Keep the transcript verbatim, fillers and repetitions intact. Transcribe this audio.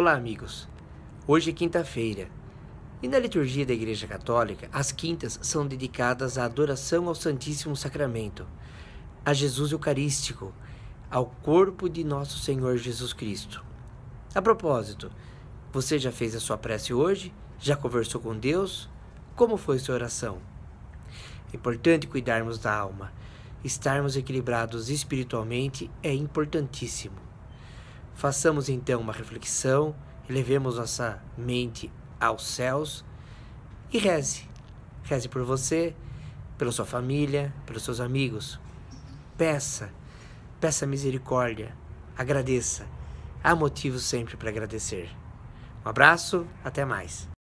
Olá amigos, hoje é quinta-feira e na liturgia da Igreja Católica as quintas são dedicadas à adoração ao Santíssimo Sacramento, a Jesus Eucarístico, ao corpo de nosso Senhor Jesus Cristo. A propósito, você já fez a sua prece hoje? Já conversou com Deus? Como foi sua oração? É importante cuidarmos da alma, estarmos equilibrados espiritualmente é importantíssimo. Façamos então uma reflexão, elevemos nossa mente aos céus e reze. Reze por você, pela sua família, pelos seus amigos. Peça, peça misericórdia, agradeça. Há motivos sempre para agradecer. Um abraço, até mais.